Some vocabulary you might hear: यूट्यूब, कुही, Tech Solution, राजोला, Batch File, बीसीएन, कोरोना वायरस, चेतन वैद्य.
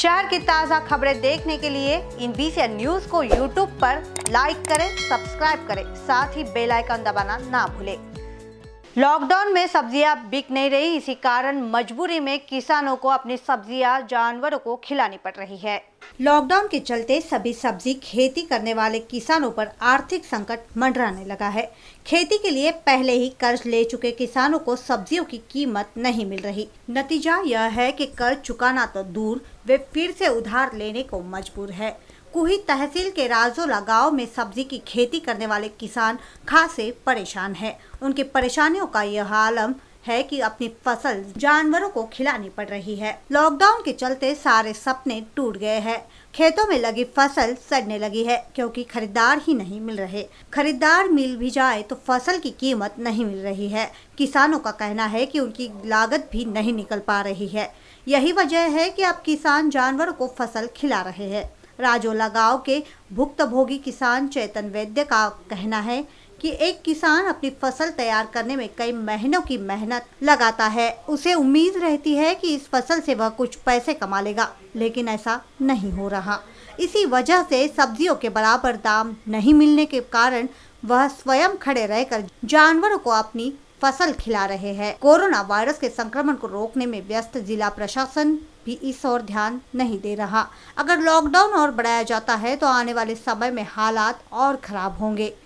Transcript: शहर की ताज़ा खबरें देखने के लिए इन बीसीएन न्यूज़ को यूट्यूब पर लाइक करें, सब्सक्राइब करें, साथ ही बेल आइकन दबाना ना भूलें। लॉकडाउन में सब्जियां बिक नहीं रही, इसी कारण मजबूरी में किसानों को अपनी सब्जियां जानवरों को खिलानी पड़ रही है। लॉकडाउन के चलते सभी सब्जी खेती करने वाले किसानों पर आर्थिक संकट मंडराने लगा है। खेती के लिए पहले ही कर्ज ले चुके किसानों को सब्जियों की कीमत नहीं मिल रही। नतीजा यह है कि कर्ज चुकाना तो दूर, वे फिर से उधार लेने को मजबूर है। कुही तहसील के राजोला गांव में सब्जी की खेती करने वाले किसान खासे परेशान हैं। उनकी परेशानियों का यह आलम है कि अपनी फसल जानवरों को खिलानी पड़ रही है। लॉकडाउन के चलते सारे सपने टूट गए हैं। खेतों में लगी फसल सड़ने लगी है क्योंकि खरीदार ही नहीं मिल रहे। खरीदार मिल भी जाए तो फसल की कीमत नहीं मिल रही है। किसानों का कहना है कि उनकी लागत भी नहीं निकल पा रही है। यही वजह है कि अब किसान जानवरों को फसल खिला रहे हैं। राजोला गांव के भुक्तभोगी किसान चेतन वैद्य का कहना है कि एक किसान अपनी फसल तैयार करने में कई महीनों की मेहनत लगाता है। उसे उम्मीद रहती है कि इस फसल से वह कुछ पैसे कमा लेगा, लेकिन ऐसा नहीं हो रहा। इसी वजह से सब्जियों के बराबर दाम नहीं मिलने के कारण वह स्वयं खड़े रहकर जानवरों को अपनी फसल खिला रहे हैं। कोरोना वायरस के संक्रमण को रोकने में व्यस्त जिला प्रशासन भी इस ओर ध्यान नहीं दे रहा। अगर लॉकडाउन और बढ़ाया जाता है तो आने वाले समय में हालात और खराब होंगे।